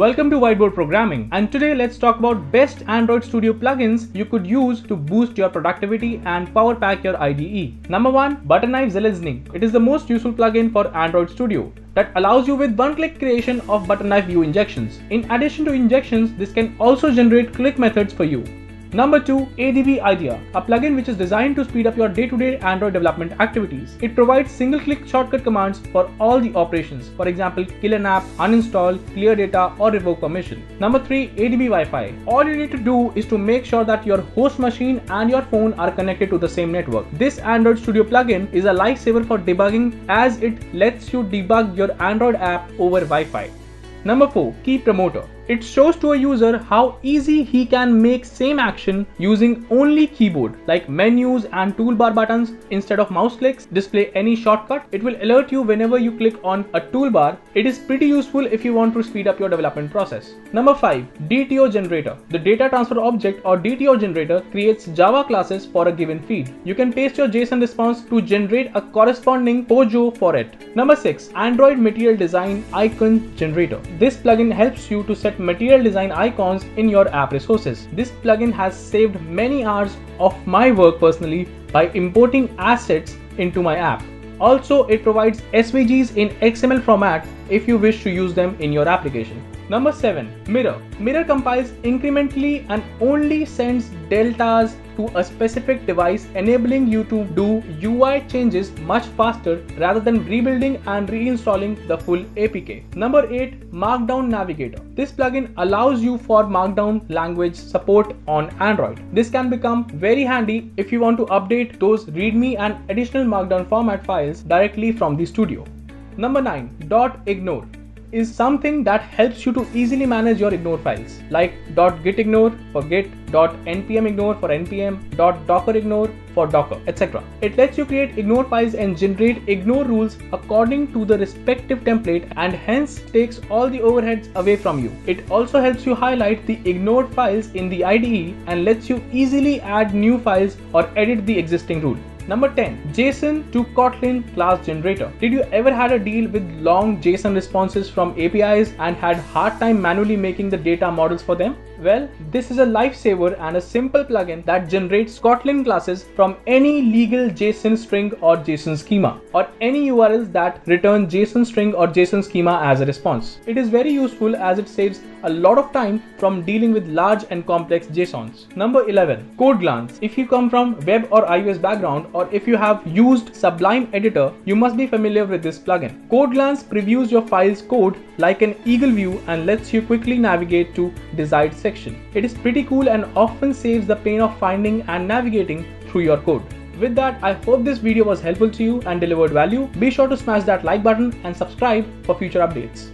Welcome to Whiteboard Programming, and today let's talk about best Android Studio plugins you could use to boost your productivity and power pack your IDE. Number 1, ButterKnife Zelezny. It is the most useful plugin for Android Studio that allows you with one-click creation of ButterKnife view injections. In addition to injections, this can also generate click methods for you. Number 2, ADB Idea, a plugin which is designed to speed up your day-to-day Android development activities. It provides single-click shortcut commands for all the operations, for example, kill an app, uninstall, clear data, or revoke permission. Number 3, ADB Wi-Fi. All you need to do is to make sure that your host machine and your phone are connected to the same network. This Android Studio plugin is a lifesaver for debugging, as it lets you debug your Android app over Wi-Fi. Number 4, Key Promoter. It shows to a user how easy he can make same action using only keyboard, like menus and toolbar buttons instead of mouse clicks. Display any shortcut. It will alert you whenever you click on a toolbar. It is pretty useful if you want to speed up your development process. Number 5, DTO Generator. The Data Transfer Object or DTO Generator creates Java classes for a given feed. You can paste your JSON response to generate a corresponding POJO for it. Number 6, Android Material Design Icon Generator. This plugin helps you to set material design icons in your app resources. This plugin has saved many hours of my work personally by importing assets into my app. Also, it provides SVGs in XML format if you wish to use them in your application. Number 7, Mirror. Mirror compiles incrementally and only sends deltas to a specific device, enabling you to do UI changes much faster rather than rebuilding and reinstalling the full APK. Number 8, Markdown Navigator. This plugin allows you for Markdown language support on Android. This can become very handy if you want to update those README and additional Markdown format files directly from the studio. Number 9, .ignore. Is something that helps you to easily manage your ignore files, like .gitignore for Git, .npmignore for npm, .dockerignore for Docker, etc. It lets you create ignore files and generate ignore rules according to the respective template, and hence takes all the overheads away from you. It also helps you highlight the ignored files in the IDE and lets you easily add new files or edit the existing rule. Number 10, JSON to Kotlin Class Generator. Did you ever had a deal with long JSON responses from APIs and had hard time manually making the data models for them? Well, this is a lifesaver and a simple plugin that generates Kotlin classes from any legal JSON string or JSON schema, or any URLs that return JSON string or JSON schema as a response. It is very useful as it saves a lot of time from dealing with large and complex JSONs. Number 11, CodeGlance. If you come from web or iOS background, or if you have used Sublime Editor, you must be familiar with this plugin. CodeGlance previews your file's code like an eagle view and lets you quickly navigate to desired section. It is pretty cool and often saves the pain of finding and navigating through your code. With that, I hope this video was helpful to you and delivered value. Be sure to smash that like button and subscribe for future updates.